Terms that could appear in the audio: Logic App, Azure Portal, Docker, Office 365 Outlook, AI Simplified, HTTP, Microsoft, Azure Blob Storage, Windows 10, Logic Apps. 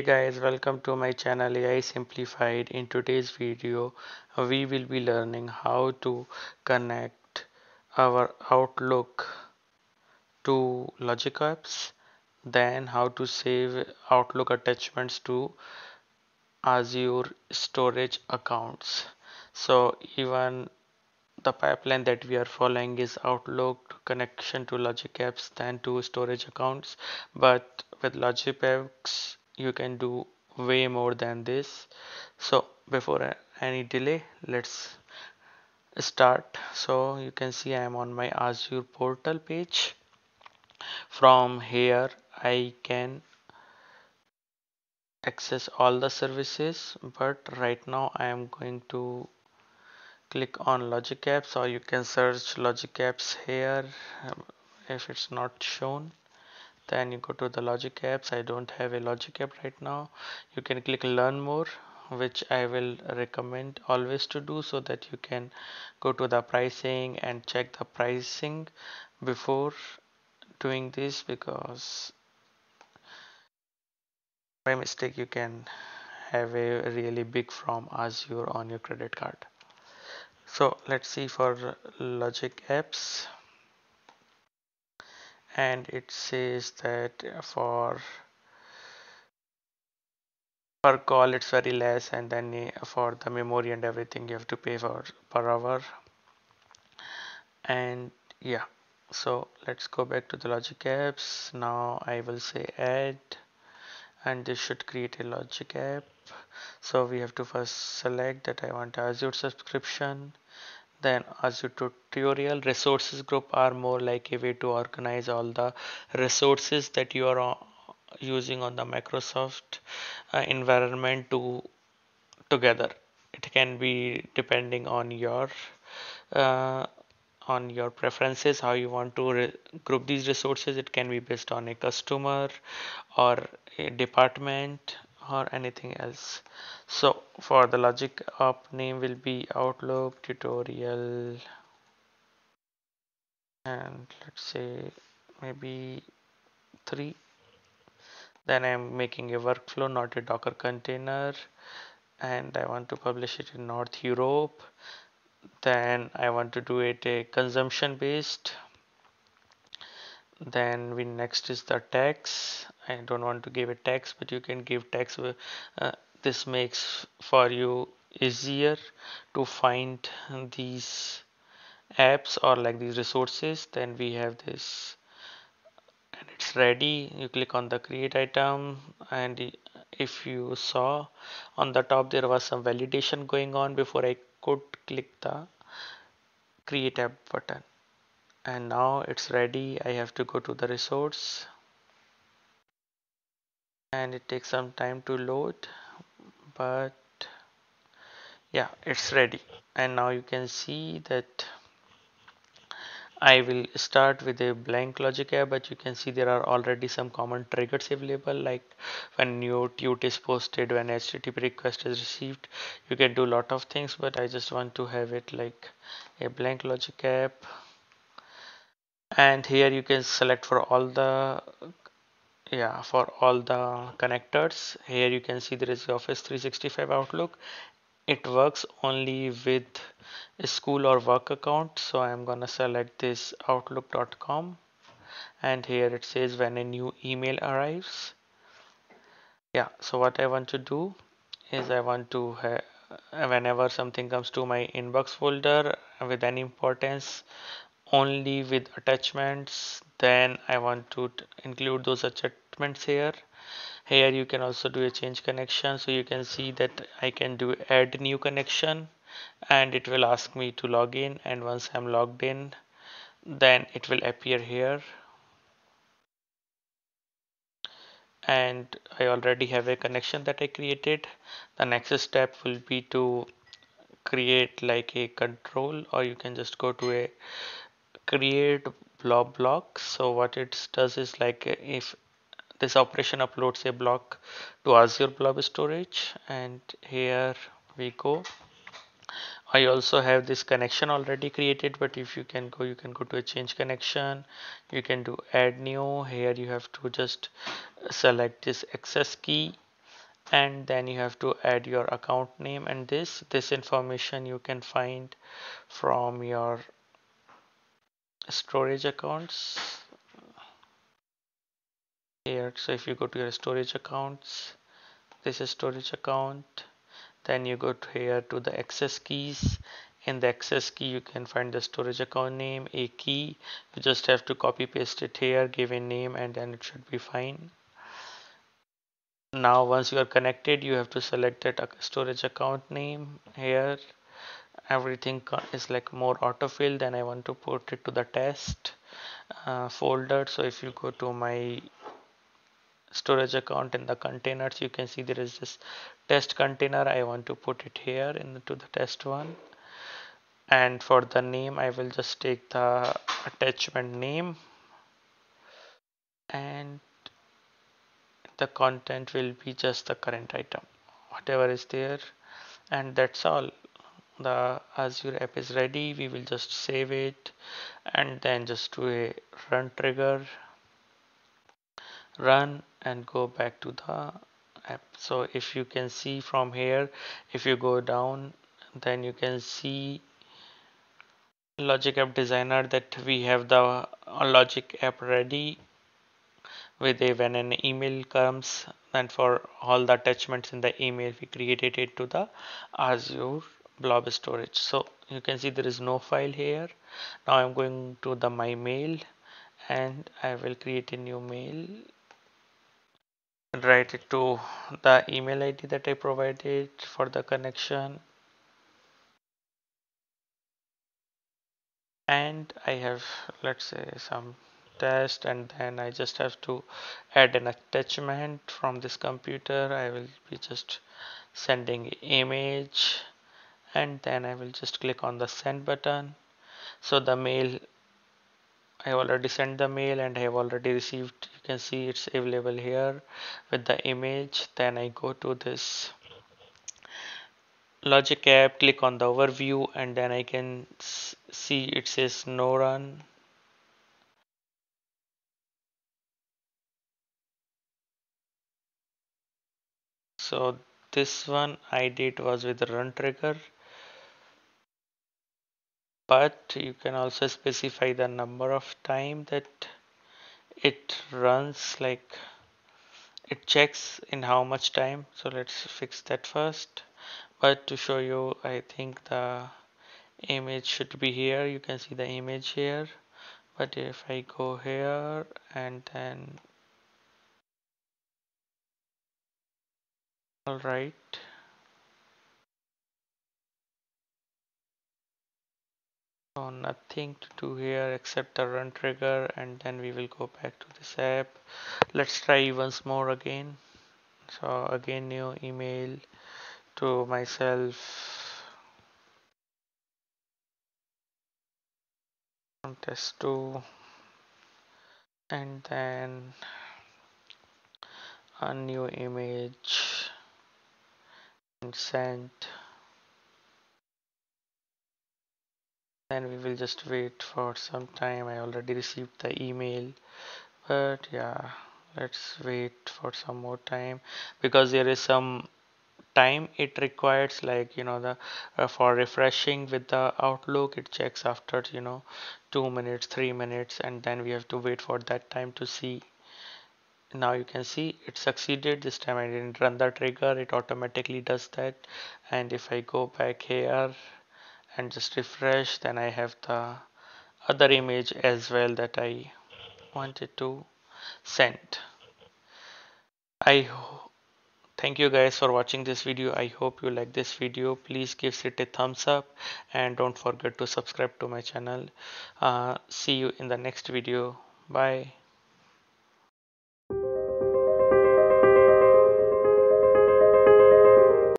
Hey guys, welcome to my channel AI Simplified. In today's video, we will be learning how to connect our Outlook to Logic Apps, then how to save Outlook attachments to Azure storage accounts. So even the pipeline that we are following is Outlook connection to Logic Apps, then to storage accounts, but with Logic Apps you can do way more than this. So before any delay, let's start. So you can see I am on my Azure Portal page. From here I can access all the services, but right now I am going to click on Logic Apps, or you can search Logic Apps here if it's not shown. Then you go to the Logic Apps. I don't have a Logic App right now. You can click Learn More, which I will recommend always to do, so that you can go to the pricing and check the pricing before doing this, because by mistake you can have a really big from Azure on your credit card. So let's see for Logic Apps, and it says that for per call it's very less, and then for the memory and everything you have to pay for per hour. And yeah, so let's go back to the Logic Apps. Now I will say add, and this should create a Logic App. So we have to first select that I want Azure subscription, then Azure tutorial. Resources group are more like a way to organize all the resources that you are using on the Microsoft environment together. It can be depending on your preferences, how you want to group these resources. It can be based on a customer or a department or anything else. So for the Logic App, name will be Outlook tutorial, and let's say maybe 3. Then I'm making a workflow, not a Docker container, and I want to publish it in North Europe. Then I want to do it a consumption based. Then we next is the tags. I don't want to give a tags, but you can give tags. This makes for you easier to find these apps or like these resources. Then we have this, and it's ready. You click on the create item, and if you saw on the top there was some validation going on before I could click the create app button. And now it's ready. I have to go to the resource, and it takes some time to load, but yeah, it's ready. And now you can see that I will start with a blank Logic App, but you can see there are already some common triggers available, like when new tweet is posted, when HTTP request is received. You can do a lot of things, but I just want to have it like a blank Logic App. And here you can select for all the connectors. Here you can see there is Office 365 Outlook. It works only with a school or work account, so I'm gonna select this outlook.com, and here it says when a new email arrives. Yeah, so what I want to do is I want to whenever something comes to my inbox folder with any importance, only with attachments, then I want to include those attachments here. Here you can also do a change connection, so you can see that I can do add new connection, and it will ask me to log in, and once I'm logged in, then it will appear here. And I already have a connection that I created. The next step will be to create like a control, or you can just go to a create blob block. So what it does is, like, if this operation uploads a block to Azure Blob Storage, and here we go. I also have this connection already created, but if you can go, you can go to a change connection, you can do add new. Here you have to just select this access key, and then you have to add your account name, and this information you can find from your storage accounts here. So if you go to your storage accounts, this is storage account, then you go to here to the access keys. In the access key you can find the storage account name, a key. You just have to copy paste it here, give a name, and then it should be fine. Now once you are connected, you have to select that storage account name here. Everything is like more autofill. Then I want to put it to the test folder. So if you go to my storage account, in the containers you can see there is this test container. I want to put it here into the test one, and for the name I will just take the attachment name, and the content will be just the current item, whatever is there, and that's all. The Azure app is ready. We will just save it and then just do a run trigger, run, and go back to the app. So if you can see from here, if you go down, then you can see Logic App Designer, that we have the Logic App ready with a when an email comes, and for all the attachments in the email we created it to the Azure Blob Storage. So you can see there is no file here. Now I'm going to the my mail, and I will create a new mail and write it to the email ID that I provided for the connection, and I have, let's say, some test, and then I just have to add an attachment from this computer. I will be just sending image, and then I will just click on the send button. So the mail, I already sent the mail and I have already received. You can see it's available here with the image. Then I go to this Logic App, click on the overview, and then I can see it says no run. So this one I did was with the run trigger, but you can also specify the number of time that it runs, like it checks in how much time. So let's fix that first. But to show you, I think the image should be here. You can see the image here, but if I go here and then all right, so nothing to do here except the run trigger, and then we will go back to this app. Let's try once more again. So again, new email to myself from test2, and then a new image and send. Then we will just wait for some time. I already received the email, but yeah, let's wait for some more time, because there is some time it requires, like, you know, the for refreshing with the Outlook, it checks after, you know, 2 minutes, 3 minutes, and then we have to wait for that time to see. Now you can see it succeeded. This time I didn't run the trigger, it automatically does that. And if I go back here and just refresh, then I have the other image as well that I wanted to send. Thank you guys for watching this video. I hope you like this video. Please give it a thumbs up and don't forget to subscribe to my channel. See you in the next video. Bye.